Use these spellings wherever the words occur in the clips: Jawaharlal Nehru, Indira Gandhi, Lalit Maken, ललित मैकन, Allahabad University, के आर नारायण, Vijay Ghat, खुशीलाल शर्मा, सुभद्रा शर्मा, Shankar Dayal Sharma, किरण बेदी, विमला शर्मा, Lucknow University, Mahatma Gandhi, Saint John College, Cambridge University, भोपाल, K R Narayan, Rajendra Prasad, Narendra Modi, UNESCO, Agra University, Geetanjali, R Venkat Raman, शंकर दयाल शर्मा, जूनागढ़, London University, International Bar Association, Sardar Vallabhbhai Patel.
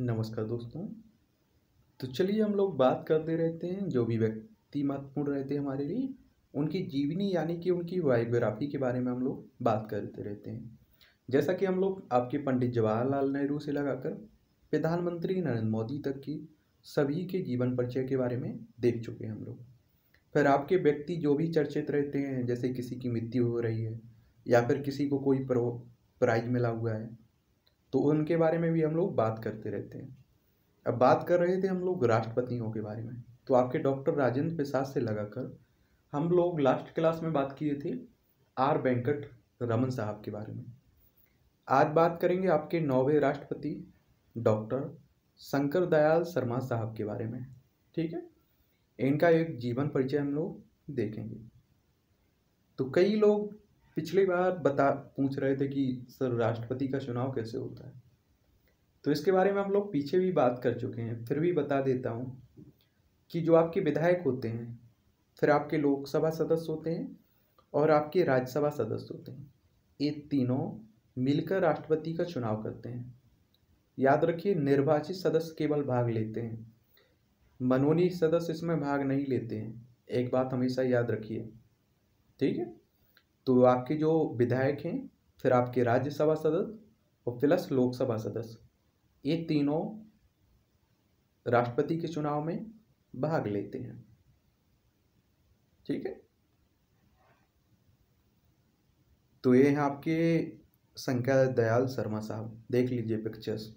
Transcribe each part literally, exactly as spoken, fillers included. नमस्कार दोस्तों, तो चलिए हम लोग बात करते रहते हैं जो भी व्यक्ति महत्वपूर्ण रहते हैं हमारे लिए, उनकी जीवनी यानी कि उनकी बायोग्राफी के बारे में हम लोग बात करते रहते हैं। जैसा कि हम लोग आपके पंडित जवाहरलाल नेहरू से लगाकर प्रधानमंत्री नरेंद्र मोदी तक की सभी के जीवन परिचय के बारे में देख चुके हैं हम लोग। फिर आपके व्यक्ति जो भी चर्चित रहते हैं, जैसे किसी की मृत्यु हो रही है या फिर किसी को कोई प्राइज मिला हुआ है, तो उनके बारे में भी हम लोग बात करते रहते हैं। अब बात कर रहे थे हम लोग राष्ट्रपतियों के बारे में, तो आपके डॉक्टर राजेंद्र प्रसाद से लगाकर हम लोग लास्ट क्लास में बात किए थे आर वेंकट रमन साहब के बारे में। आज बात करेंगे आपके नौवें राष्ट्रपति डॉक्टर शंकर दयाल शर्मा साहब के बारे में। ठीक है, इनका एक जीवन परिचय हम लोग देखेंगे। तो कई लोग पिछली बार बता पूछ रहे थे कि सर राष्ट्रपति का चुनाव कैसे होता है, तो इसके बारे में हम लोग पीछे भी बात कर चुके हैं। फिर भी बता देता हूँ कि जो आपके विधायक होते हैं, फिर आपके लोकसभा सदस्य होते हैं और आपके राज्यसभा सदस्य होते हैं, ये तीनों मिलकर राष्ट्रपति का चुनाव करते हैं। याद रखिए, निर्वाचित सदस्य केवल भाग लेते हैं, मनोनीत सदस्य इसमें भाग नहीं लेते हैं। एक बात हमेशा याद रखिए, ठीक है। तो आपके जो विधायक हैं, फिर आपके राज्यसभा सदस्य और प्लस लोकसभा सदस्य, ये तीनों राष्ट्रपति के चुनाव में भाग लेते हैं। ठीक है, तो ये हैं आपके शंकर दयाल शर्मा साहब। देख लीजिए पिक्चर्स,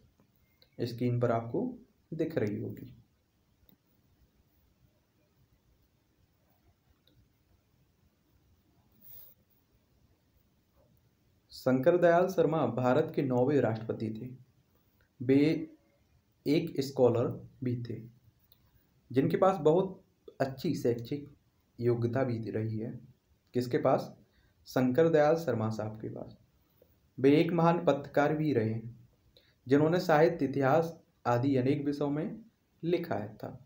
स्क्रीन पर आपको दिख रही होगी। शंकर दयाल शर्मा भारत के नौवें राष्ट्रपति थे। वे एक स्कॉलर भी थे जिनके पास बहुत अच्छी शैक्षिक योग्यता भी रही है। किसके पास? शंकर दयाल शर्मा साहब के पास। वे एक महान पत्रकार भी रहे जिन्होंने साहित्य, इतिहास आदि अनेक विषयों में लिखा है था।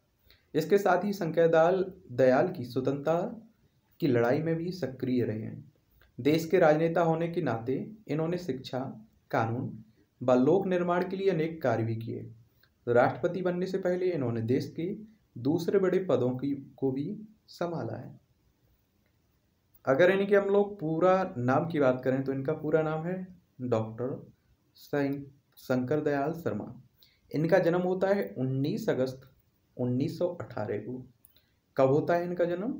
इसके साथ ही शंकर दयाल दयाल की स्वतंत्रता की लड़ाई में भी सक्रिय रहे हैं। देश के राजनेता होने के नाते इन्होंने शिक्षा, कानून व लोक निर्माण के लिए अनेक कार्य भी किए। राष्ट्रपति बनने से पहले इन्होंने देश के दूसरे बड़े पदों की को भी संभाला है। अगर यानी कि हम लोग पूरा नाम की बात करें तो इनका पूरा नाम है डॉक्टर शंकर दयाल शर्मा। इनका जन्म होता है उन्नीस अगस्त उन्नीस सौ अठारह को। कब होता है इनका जन्म?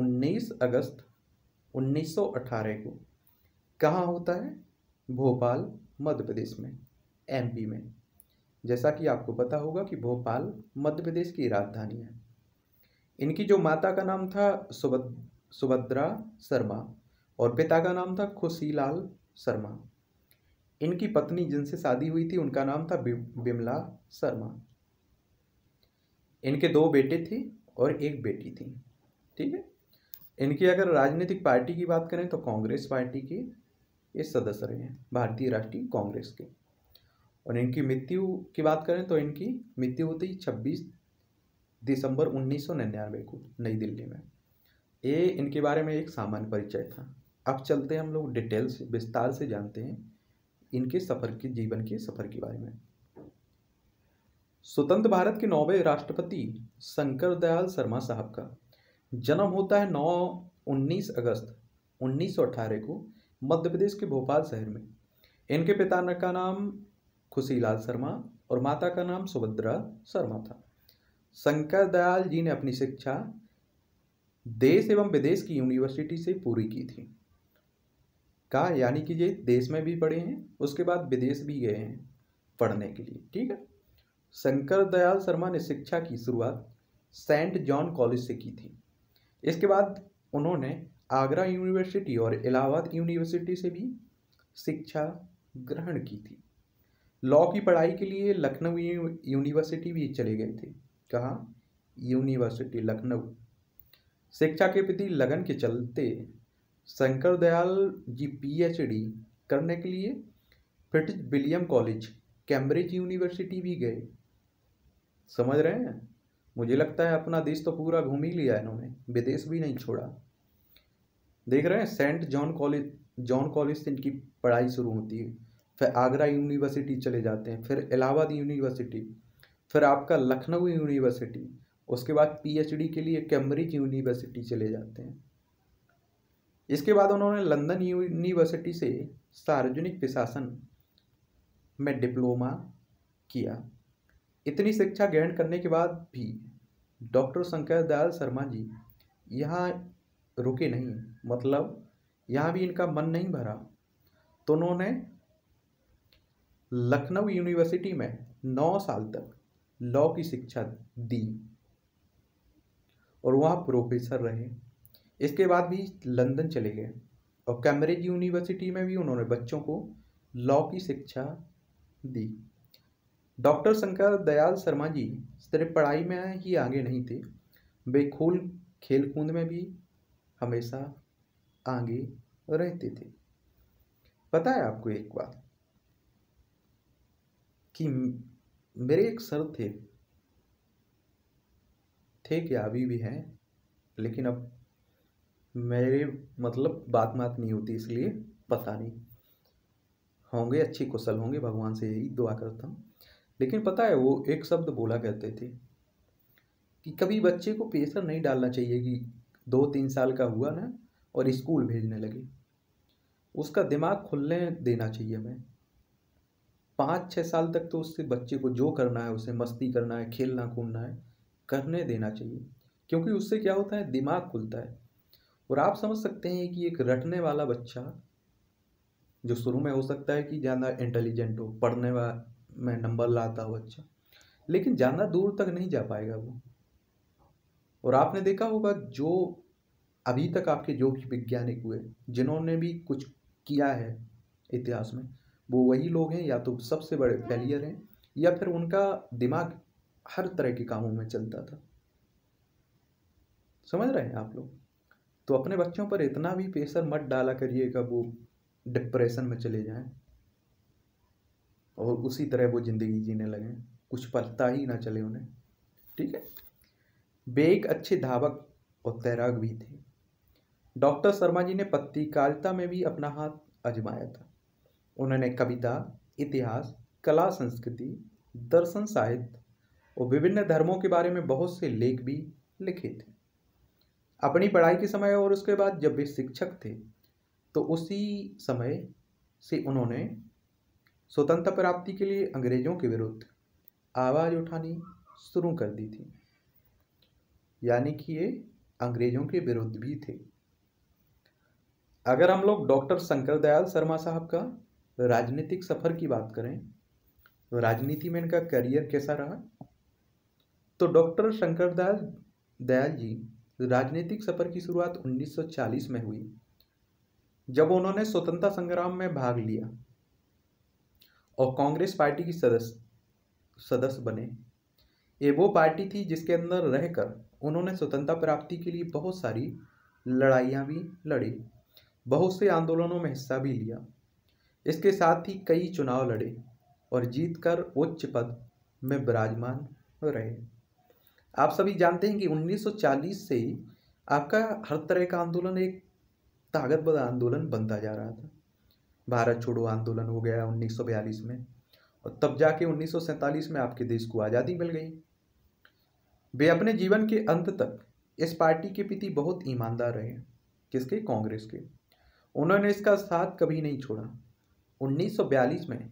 उन्नीस अगस्त उन्नीस सौ अठारह को। कहाँ होता है? भोपाल, मध्य प्रदेश में, एमपी में। जैसा कि आपको पता होगा कि भोपाल मध्य प्रदेश की राजधानी है। इनकी जो माता का नाम था सुभद्रा शर्मा और पिता का नाम था खुशीलाल शर्मा। इनकी पत्नी जिनसे शादी हुई थी उनका नाम था विमला शर्मा। इनके दो बेटे थे और एक बेटी थी। ठीक है, इनकी अगर राजनीतिक पार्टी की बात करें तो कांग्रेस पार्टी के ये सदस्य रहे हैं, भारतीय राष्ट्रीय कांग्रेस के। और इनकी मृत्यु की बात करें तो इनकी मृत्यु होती छब्बीस दिसंबर उन्नीस सौ निन्यानवे को नई दिल्ली में। ये इनके बारे में एक सामान्य परिचय था। अब चलते हैं हम लोग डिटेल से, विस्तार से जानते हैं इनके सफर के, जीवन के सफर के बारे में। स्वतंत्र भारत के नौवें राष्ट्रपति शंकर दयाल शर्मा साहब का जन्म होता है नौ उन्नीस अगस्त उन्नीस सौ अठारह को मध्य प्रदेश के भोपाल शहर में। इनके पिता का नाम खुशीलाल शर्मा और माता का नाम सुभद्रा शर्मा था। शंकर दयाल जी ने अपनी शिक्षा देश एवं विदेश की यूनिवर्सिटी से पूरी की थी। का यानी कि ये देश में भी पढ़े हैं, उसके बाद विदेश भी गए हैं पढ़ने के लिए। ठीक है, शंकर दयाल शर्मा ने शिक्षा की शुरुआत सेंट जॉन कॉलेज से की थी। इसके बाद उन्होंने आगरा यूनिवर्सिटी और इलाहाबाद यूनिवर्सिटी से भी शिक्षा ग्रहण की थी। लॉ की पढ़ाई के लिए लखनऊ यूनिवर्सिटी भी चले गए थे। कहाँ? यूनिवर्सिटी लखनऊ। शिक्षा के प्रति लगन के चलते शंकर दयाल जी पीएचडी करने के लिए Fitzwilliam college, Cambridge university भी गए। समझ रहे हैं? मुझे लगता है अपना देश तो पूरा घूम ही लिया इन्होंने, विदेश भी नहीं छोड़ा। देख रहे हैं, Saint John college John college से इनकी पढ़ाई शुरू होती है। फिर आगरा यूनिवर्सिटी चले जाते हैं, फिर इलाहाबाद यूनिवर्सिटी, फिर आपका लखनऊ यूनिवर्सिटी, उसके बाद पीएचडी के लिए कैम्ब्रिज यूनिवर्सिटी चले जाते हैं। इसके बाद उन्होंने लंदन यूनिवर्सिटी से सार्वजनिक प्रशासन में डिप्लोमा किया। इतनी शिक्षा ग्रहण करने के बाद भी डॉक्टर शंकर दयाल शर्मा जी यहाँ रुके नहीं, मतलब यहाँ भी इनका मन नहीं भरा, तो उन्होंने लखनऊ यूनिवर्सिटी में नौ साल तक लॉ की शिक्षा दी और वहाँ प्रोफेसर रहे। इसके बाद भी लंदन चले गए और कैम्ब्रिज यूनिवर्सिटी में भी उन्होंने बच्चों को लॉ की शिक्षा दी। डॉक्टर शंकर दयाल शर्मा जी सिर्फ पढ़ाई में ही आगे नहीं थे, वे खूल खेल कूद में भी हमेशा आगे रहते थे। पता है आपको एक बात कि मेरे एक सर थे थे क्या अभी भी हैं, लेकिन अब मेरे मतलब बात बात नहीं होती, इसलिए पता नहीं, होंगे अच्छे कुशल होंगे, भगवान से यही दुआ करता हूँ। लेकिन पता है वो एक शब्द बोला करते थे कि कभी बच्चे को प्रेशर नहीं डालना चाहिए कि दो तीन साल का हुआ ना और स्कूल भेजने लगे, उसका दिमाग खुलने देना चाहिए हमें। पाँच छः साल तक तो उससे बच्चे को जो करना है, उसे मस्ती करना है, खेलना कूदना है, करने देना चाहिए, क्योंकि उससे क्या होता है, दिमाग खुलता है। और आप समझ सकते हैं कि एक रटने वाला बच्चा जो शुरू में हो सकता है कि ज़्यादा इंटेलिजेंट हो, पढ़ने में नंबर लाता हो बच्चा, लेकिन ज़्यादा दूर तक नहीं जा पाएगा वो। और आपने देखा होगा जो अभी तक आपके जो वैज्ञानिक हुए, जिन्होंने भी कुछ किया है इतिहास में, वो वही लोग हैं, या तो सबसे बड़े फेलियर हैं या फिर उनका दिमाग हर तरह के कामों में चलता था। समझ रहे हैं आप लोग? तो अपने बच्चों पर इतना भी प्रेशर मत डाला करिएगा वो डिप्रेशन में चले जाएं और उसी तरह वो ज़िंदगी जीने लगें, कुछ पता ही ना चले उन्हें। ठीक है, वे एक अच्छे धावक और तैराक भी थे। डॉक्टर शर्मा जी ने पत्रकारिता में भी अपना हाथ आजमाया था। उन्होंने कविता, इतिहास, कला, संस्कृति, दर्शन, साहित्य और विभिन्न धर्मों के बारे में बहुत से लेख भी लिखे थे। अपनी पढ़ाई के समय और उसके बाद जब वे शिक्षक थे, तो उसी समय से उन्होंने स्वतंत्रता प्राप्ति के लिए अंग्रेजों के विरुद्ध आवाज़ उठानी शुरू कर दी थी, यानी कि ये अंग्रेजों के विरुद्ध भी थे। अगर हम लोग डॉक्टर शंकर दयाल शर्मा साहब का राजनीतिक सफ़र की बात करें, तो राजनीति में इनका करियर कैसा रहा, तो डॉक्टर शंकर दयाल दयाल जी राजनीतिक सफ़र की शुरुआत उन्नीस सौ चालीस में हुई, जब उन्होंने स्वतंत्रता संग्राम में भाग लिया और कांग्रेस पार्टी की सदस्य सदस्य बने। ये वो पार्टी थी जिसके अंदर रहकर उन्होंने स्वतंत्रता प्राप्ति के लिए बहुत सारी लड़ाइयाँ भी लड़ी, बहुत से आंदोलनों में हिस्सा भी लिया। इसके साथ ही कई चुनाव लड़े और जीतकर उच्च पद में विराजमान रहे। आप सभी जानते हैं कि उन्नीस सौ चालीस से आपका हर तरह का आंदोलन एक ताकतवर आंदोलन बनता जा रहा था। भारत छोड़ो आंदोलन हो गया उन्नीस सौ बयालीस में, और तब जाके उन्नीस सौ सैंतालीस में आपके देश को आज़ादी मिल गई। वे अपने जीवन के अंत तक इस पार्टी के प्रति बहुत ईमानदार रहे। किसके? कांग्रेस के। उन्होंने इसका साथ कभी नहीं छोड़ा। उन्नीस सौ बयालीस में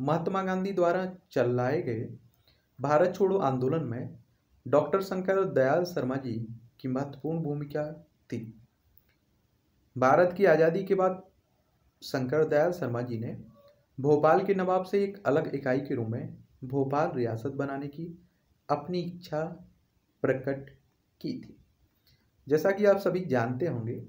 महात्मा गांधी द्वारा चलाए गए भारत छोड़ो आंदोलन में डॉक्टर शंकर दयाल शर्मा जी की महत्वपूर्ण भूमिका थी। भारत की आज़ादी के बाद शंकर दयाल शर्मा जी ने भोपाल के नवाब से एक अलग इकाई के रूप में भोपाल रियासत बनाने की अपनी इच्छा प्रकट की थी। जैसा कि आप सभी जानते होंगे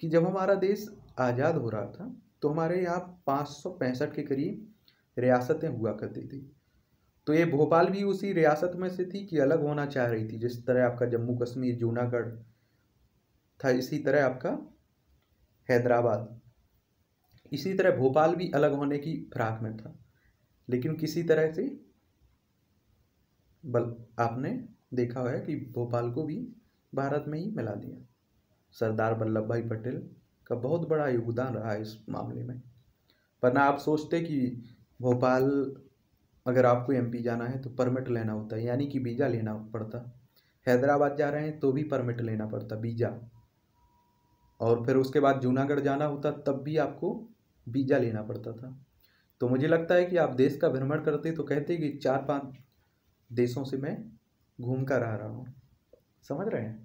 कि जब हमारा देश आज़ाद हो रहा था, तो हमारे यहाँ पाँच सौ पैंसठ के करीब रियासतें हुआ करती थी, तो ये भोपाल भी उसी रियासत में से थी कि अलग होना चाह रही थी। जिस तरह आपका जम्मू कश्मीर, जूनागढ़ था, इसी तरह आपका हैदराबाद, इसी तरह भोपाल भी अलग होने की फिराक में था, लेकिन किसी तरह से बल आपने देखा है कि भोपाल को भी भारत में ही मिला दिया। सरदार वल्लभ भाई पटेल का बहुत बड़ा योगदान रहा है इस मामले में। वरना आप सोचते कि भोपाल अगर आपको एमपी जाना है तो परमिट लेना होता है, यानी कि वीज़ा लेना पड़ता। हैदराबाद जा रहे हैं तो भी परमिट लेना पड़ता, वीज़ा, और फिर उसके बाद जूनागढ़ जाना होता तब भी आपको वीज़ा लेना पड़ता था। तो मुझे लगता है कि आप देश का भ्रमण करते तो कहते कि चार पांच देशों से मैं घूम कर आ रहा हूँ। समझ रहे हैं?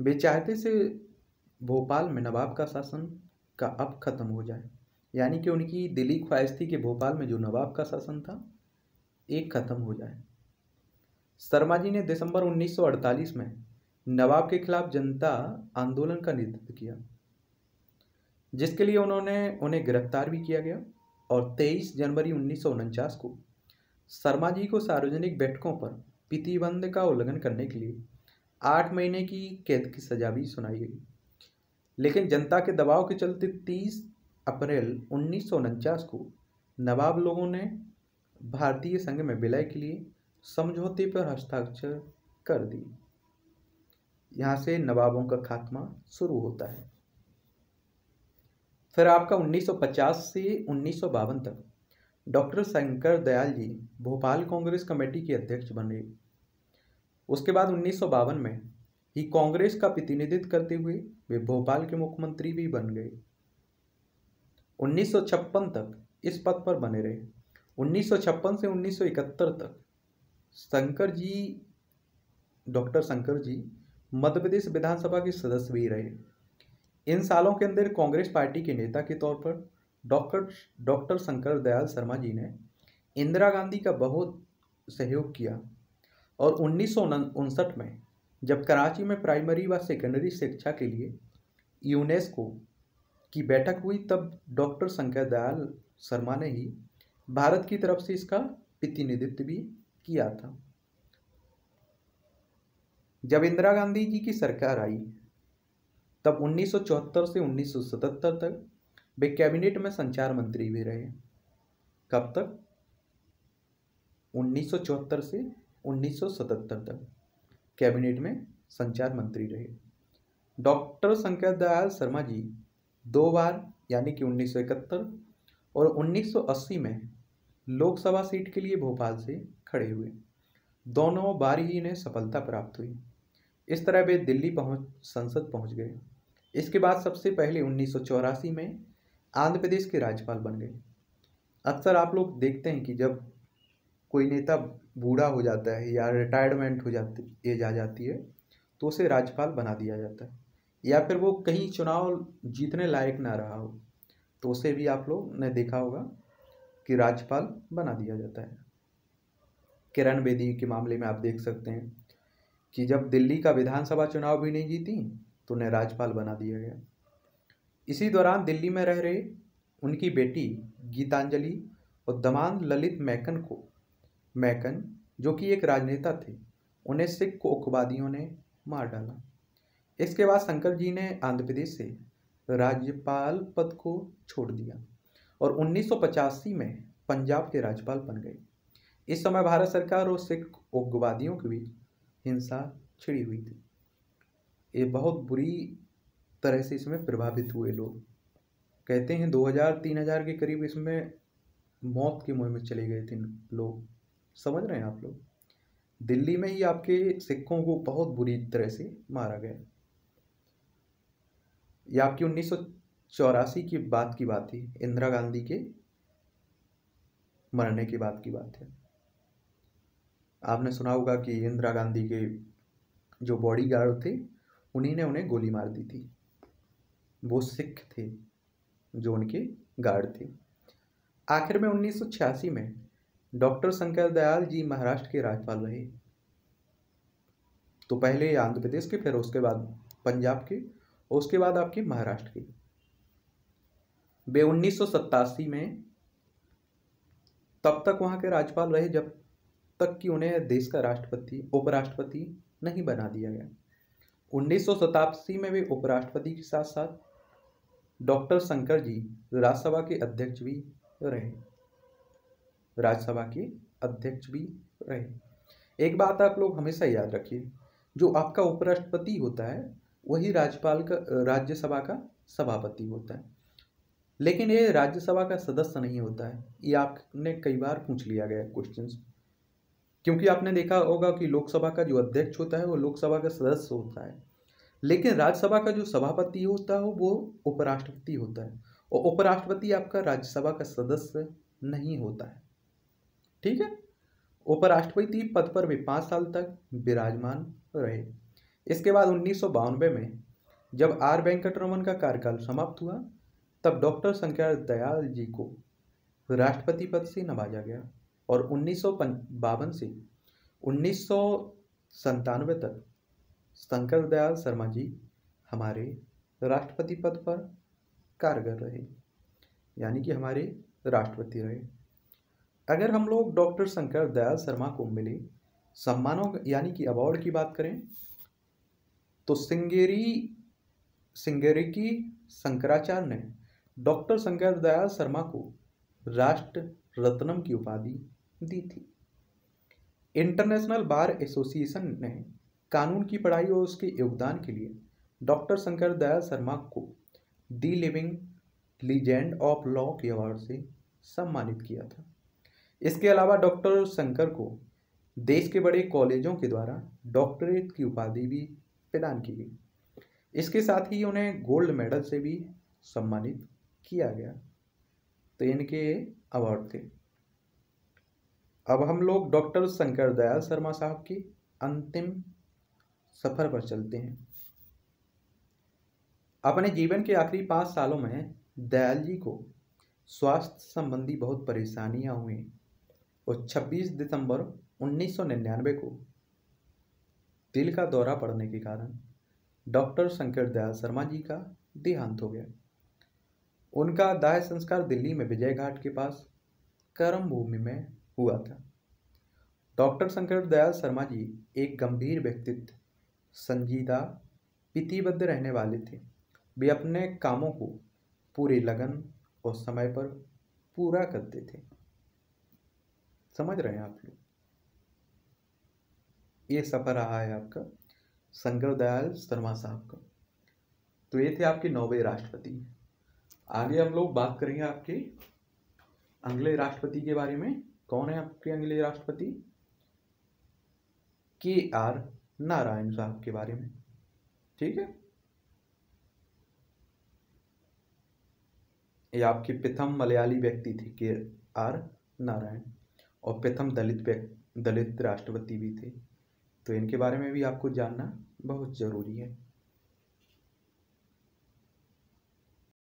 बेचाहते से भोपाल में नवाब का शासन का अब ख़त्म हो जाए, यानी कि उनकी दिली ख्वाहिश थी कि भोपाल में जो नवाब का शासन था एक ख़त्म हो जाए। शर्मा जी ने दिसंबर उन्नीस सौ अड़तालीस में नवाब के खिलाफ जनता आंदोलन का नेतृत्व किया, जिसके लिए उन्होंने उन्हें गिरफ्तार भी किया गया और तेईस जनवरी उन्नीस सौ उनचास को शर्मा जी को सार्वजनिक बैठकों पर प्रतिबंध का उल्लंघन करने के लिए आठ महीने की कैद की सजा भी सुनाई गई। लेकिन जनता के दबाव के चलते तीस अप्रैल उन्नीस सौ उनचास को नवाब लोगों ने भारतीय संघ में विलय के लिए समझौते पर हस्ताक्षर कर दिए। यहाँ से नवाबों का खात्मा शुरू होता है। फिर आपका उन्नीस सौ पचास से उन्नीस सौ बावन तक डॉक्टर शंकर दयाल जी भोपाल कांग्रेस कमेटी के अध्यक्ष बने। उसके बाद उन्नीस सौ बावन में ही कांग्रेस का प्रतिनिधित्व करते हुए वे भोपाल के मुख्यमंत्री भी बन गए। उन्नीस सौ छप्पन तक इस पद पर बने रहे। उन्नीस सौ छप्पन से उन्नीस सौ इकहत्तर तक शंकर जी डॉक्टर शंकर जी मध्य प्रदेश विधानसभा के सदस्य भी रहे। इन सालों के अंदर कांग्रेस पार्टी के नेता के तौर पर डॉक्टर डॉक्टर शंकर दयाल शर्मा जी ने इंदिरा गांधी का बहुत सहयोग किया और उन्नीस सौ उनसठ में जब कराची में प्राइमरी व सेकेंडरी शिक्षा के लिए यूनेस्को की बैठक हुई तब डॉक्टर शंकर दयाल शर्मा ने ही भारत की तरफ से इसका प्रतिनिधित्व भी किया था। जब इंदिरा गांधी जी की सरकार आई तब उन्नीस सौ चौहत्तर से उन्नीस सौ सतहत्तर तक वे कैबिनेट में संचार मंत्री भी रहे। कब तक? उन्नीस सौ चौहत्तर से उन्नीस सौ सतहत्तर तक कैबिनेट में संचार मंत्री रहे। डॉक्टर शंकर दयाल शर्मा जी दो बार यानी कि उन्नीस सौ इकहत्तर और उन्नीस सौ अस्सी में लोकसभा सीट के लिए भोपाल से खड़े हुए, दोनों बार ही इन्हें सफलता प्राप्त हुई। इस तरह वे दिल्ली पहुंच संसद पहुंच गए। इसके बाद सबसे पहले उन्नीस सौ चौरासी में आंध्र प्रदेश के राज्यपाल बन गए। अक्सर आप लोग देखते हैं कि जब कोई नेता बूढ़ा हो जाता है या रिटायरमेंट हो जाती एज आ जाती है तो उसे राज्यपाल बना दिया जाता है, या फिर वो कहीं चुनाव जीतने लायक ना रहा हो तो उसे भी आप लोग ने देखा होगा कि राज्यपाल बना दिया जाता है। किरण बेदी के मामले में आप देख सकते हैं कि जब दिल्ली का विधानसभा चुनाव भी नहीं जीती तो उन्हें राज्यपाल बना दिया गया। इसी दौरान दिल्ली में रह रहे उनकी बेटी गीतांजलि और दमाद ललित मैकन को मैकन जो कि एक राजनेता थे, उन्हें सिख कोकवादियों ने मार डाला। इसके बाद शंकर जी ने आंध्र प्रदेश से राज्यपाल पद को छोड़ दिया और उन्नीस सौ पचासी में पंजाब के राज्यपाल बन गए। इस समय भारत सरकार और सिख उग्रवादियों के बीच हिंसा छिड़ी हुई थी। ये बहुत बुरी तरह से इसमें प्रभावित हुए लोग, कहते हैं दो हज़ार तीन हज़ार के करीब इसमें मौत के मुंह में चले गए थे लोग। समझ रहे हैं आप लोग? दिल्ली में ही आपके सिखों को बहुत बुरी तरह से मारा गया। ये आपकी उन्नीस सौ चौरासी की बात की बात थी, इंदिरा गांधी के मरने के बाद की बात है। आपने सुना होगा कि इंदिरा गांधी के जो बॉडीगार्ड थे उन्हीं ने उन्हें गोली मार दी थी। वो सिख थे जो उनके गार्ड थे। आखिर में उन्नीस सौ छियासी में डॉक्टर शंकर दयाल जी महाराष्ट्र के राज्यपाल रहे। तो पहले आंध्र प्रदेश के, फिर उसके बाद पंजाब के, उसके बाद आपके महाराष्ट्र के। वे उन्नीस सौ सतासी में तब तक वहाँ के राज्यपाल रहे जब तक कि उन्हें देश का राष्ट्रपति उपराष्ट्रपति नहीं बना दिया गया। उन्नीस सौ सतासी में वे उपराष्ट्रपति के साथ साथ डॉक्टर शंकर जी राज्यसभा के अध्यक्ष भी रहे राज्यसभा के अध्यक्ष भी रहे। एक बात आप लोग हमेशा याद रखिए जो आपका उपराष्ट्रपति होता है वही राज्यपाल का राज्यसभा का सभापति होता है, लेकिन ये राज्यसभा का सदस्य नहीं होता है। ये आपने कई बार पूछ लिया गया क्वेश्चंस, क्योंकि आपने देखा होगा कि लोकसभा का जो अध्यक्ष होता है वो लोकसभा का सदस्य होता है, लेकिन राज्यसभा का जो सभापति होता है वो उपराष्ट्रपति होता है, और उपराष्ट्रपति आपका राज्यसभा का सदस्य नहीं होता है। ठीक है, उपराष्ट्रपति पद पर भी पाँच साल तक विराजमान रहे। इसके बाद उन्नीस सौ बानवे में जब आर वेंकट रमन का कार्यकाल समाप्त हुआ तब डॉक्टर शंकर दयाल जी को राष्ट्रपति पद से नवाजा गया और उन्नीस सौ बावन से उन्नीस सौ संतानवे तक शंकर दयाल शर्मा जी हमारे राष्ट्रपति पद पर कारगर रहे, यानी कि हमारे राष्ट्रपति रहे। अगर हम लोग डॉक्टर शंकर दयाल शर्मा को मिले सम्मानों यानी कि अवार्ड की बात करें तो सिंगेरी सिंगरेरी शंकराचार्य ने डॉक्टर शंकर दयाल शर्मा को राष्ट्र रत्नम की उपाधि दी थी। इंटरनेशनल बार एसोसिएशन ने कानून की पढ़ाई और उसके योगदान के लिए डॉक्टर शंकर दयाल शर्मा को the living legend of law के अवार्ड से सम्मानित किया था। इसके अलावा डॉक्टर शंकर को देश के बड़े कॉलेजों के द्वारा डॉक्टरेट की उपाधि भी प्रदान की गई। इसके साथ ही उन्हें गोल्ड मेडल से भी सम्मानित किया गया। तो इनके अवार्ड थे। अब हम लोग डॉक्टर शंकर दयाल शर्मा साहब की अंतिम सफर पर चलते हैं। अपने जीवन के आखिरी पाँच सालों में दयाल जी को स्वास्थ्य संबंधी बहुत परेशानियां हुई और छब्बीस दिसंबर उन्नीस सौ निन्यानवे को दिल का दौरा पड़ने के कारण डॉक्टर शंकर दयाल शर्मा जी का देहांत हो गया। उनका दाह संस्कार दिल्ली में विजय घाट के पास कर्म भूमि में हुआ था। डॉक्टर शंकर दयाल शर्मा जी एक गंभीर व्यक्तित्व, संजीदा, पीतिबद्ध रहने वाले थे। वे अपने कामों को पूरे लगन और समय पर पूरा करते थे। समझ रहे हैं आप लोग, ये सफर रहा है आपका शंकर दयाल शर्मा साहब का। तो ये थे आपके नौवे राष्ट्रपति। आगे हम लोग बात करेंगे आपके अगले राष्ट्रपति के बारे में। कौन है आपके अगले राष्ट्रपति? के आर नारायण साहब के बारे में। ठीक है, ये आपके प्रथम मलयाली व्यक्ति थे के आर नारायण, और प्रथम दलित दलित राष्ट्रपति भी थे। तो इनके बारे में भी आपको जानना बहुत ज़रूरी है।